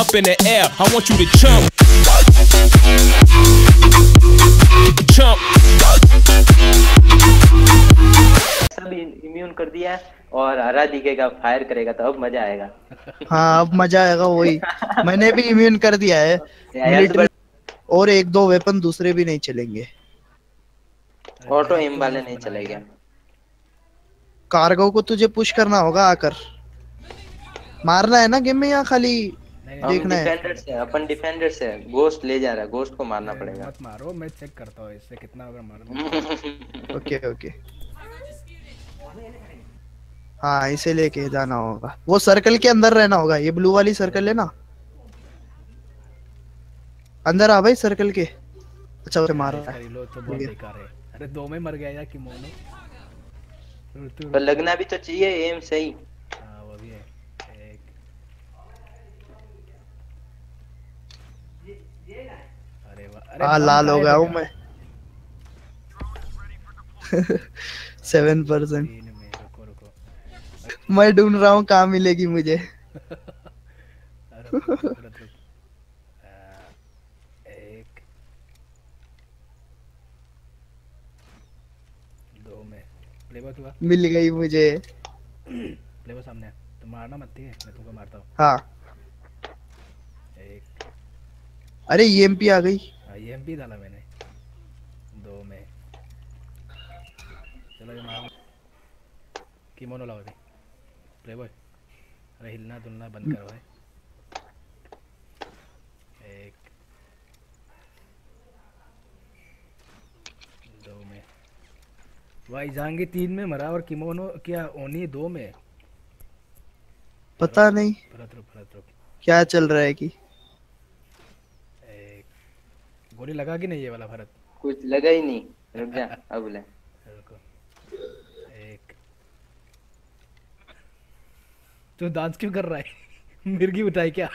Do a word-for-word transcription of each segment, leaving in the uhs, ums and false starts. Up in the air, I want you to jump. Jump. सब immune कर दिया और हरा दिखेगा, फायर करेगा तो अब मजा आएगा। हाँ अब मजा आएगा, वही मैंने भी इम्यून कर दिया है और एक दो वेपन दूसरे भी नहीं चलेंगे, ऑटो एम वाले नहीं चलेगा। कार्गो को तुझे पुश करना होगा, आकर मारना है ना गेम में, या खाली देखना है? डिफेंडर से, अपन डिफेंडर से गोस्ट ले जा रहा है, गोस्ट को मारना पड़ेगा। मत मारो, मैं चेक करता हूं इससे कितना अगर मारना। ओके ओके हाँ इसे लेके जाना होगा, वो सर्कल के अंदर रहना होगा। ये ब्लू वाली सर्कल है ना, अंदर आ भाई सर्कल के। अच्छा उसे मार रहा है, लो तो बहुत बेकार है। अरे दो में मर गया यार किमोनो, पर लगना भी तो चाहिए एम सही। हां वो भी है। अरे वाह, हां लाल हो गया हूं मैं। सेवन परसेंट मैं ढूंढ रहा हूं कहां मिलेगी मुझे। मिल गई मुझे। प्लेबॉय सामने है, तुम मारना मत है, मैं तुमको मारता हूं। हां एक, अरे ईएमपी आ गई। हां ईएमपी डाला मैंने दो में। चलो ये मारो, किमोनो लाओ भाई। प्लेबॉय अरे हिलना दुलना बंद करो भाई। एक दो में भाई, जांगी तीन में मरा और किमोनो क्या ओनी दो में, पता नहीं परत रुक, परत रुक। क्या चल रहा है कि एक गोली लगा कि नहीं? ये वाला भरत कुछ लगा ही नहीं, रुक जा अब ले। एक तू डांस क्यों कर रहा है? मिर्गी उठाई क्या?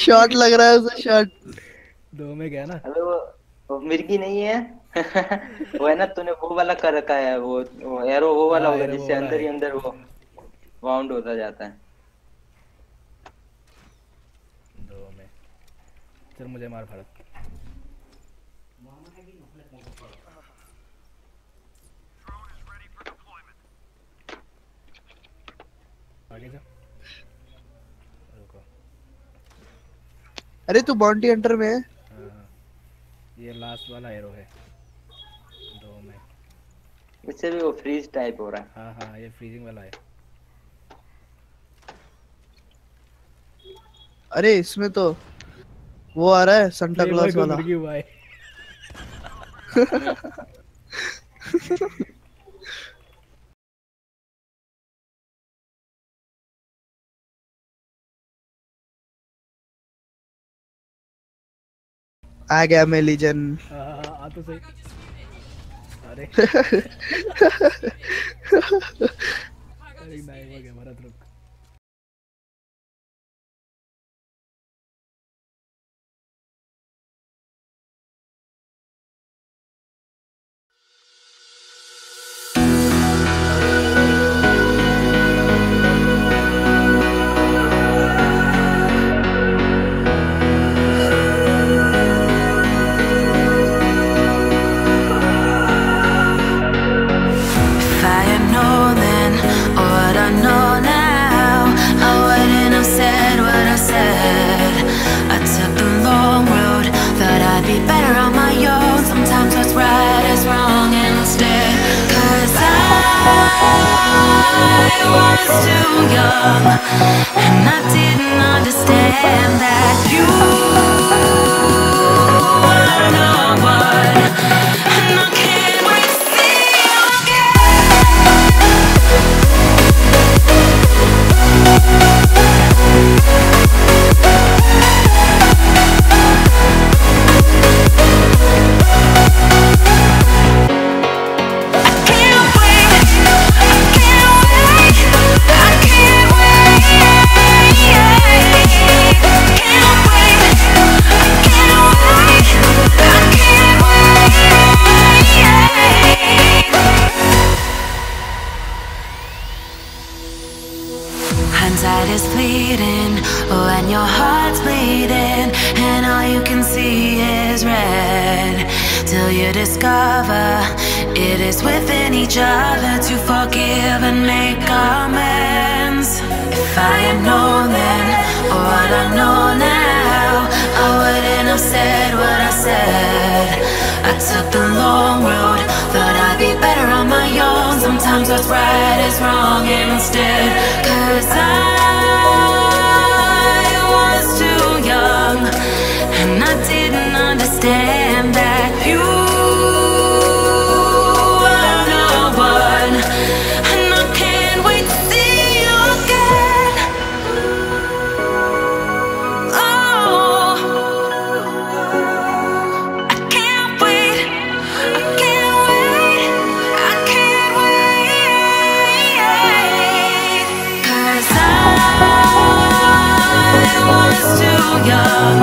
शॉट लग रहा है उसे, शॉट दो में गया ना। अरे वो मिर्गी नहीं है। वो है ना, तूने वो वाला कर रखा है, वो, वो एरो वो वाला होगा जिससे अंदर ही अंदर वो वाउंड होता जाता है। दो में चल मुझे मार भारत। आगे जा, अरे तू बाउंटी हंटर में है। ये लास्ट वाला एरो है दो में, इससे भी वो फ्रीज टाइप हो रहा है। हाँ हाँ ये फ्रीजिंग वाला है। अरे इसमें तो वो आ रहा है सांता क्लॉस वाला। आ गया मैं लीजन। आ तो सही। अरे I was too young, and I didn't understand that you were no one, and I can't wait to see you again. I can't wait. I can't wait, yeah, yeah. Can't fleeting when your heart's bleeding, and all you can see is red, till you discover it is within each other to forgive and make amends. If I had known then or what I know now, I wouldn't have said what I said. I took the long road, thought I'd be better on my own. Sometimes what's right is wrong instead. Cause I was too young, and I didn't understand that you were the one, and I can't wait to see you again. Oh, I can't wait, I can't wait, I can't wait. Cause I was too young,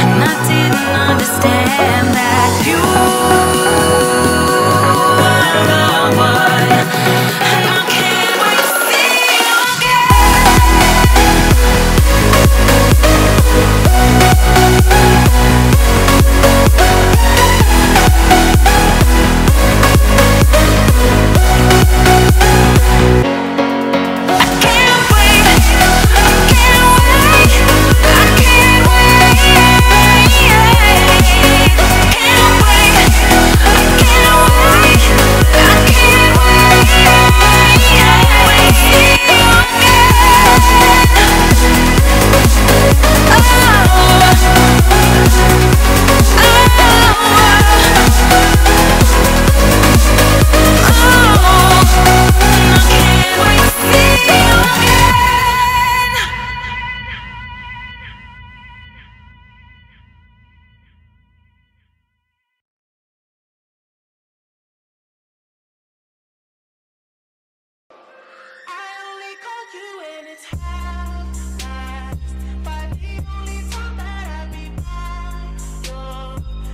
and I didn't understand that you were the one, and I can't wait to see you again. I can't wait, I can't wait, I can't wait. I can't wait, I can't wait, I can't wait to see you again. Oh, oh, oh. I can't wait to see you again. I only call you when it's hot, but the only time that I be by your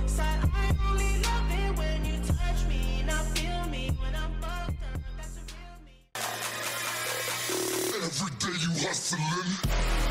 side. I only love it when you touch me, now feel me when I'm fucked up. That's the real me. Every day you hustling.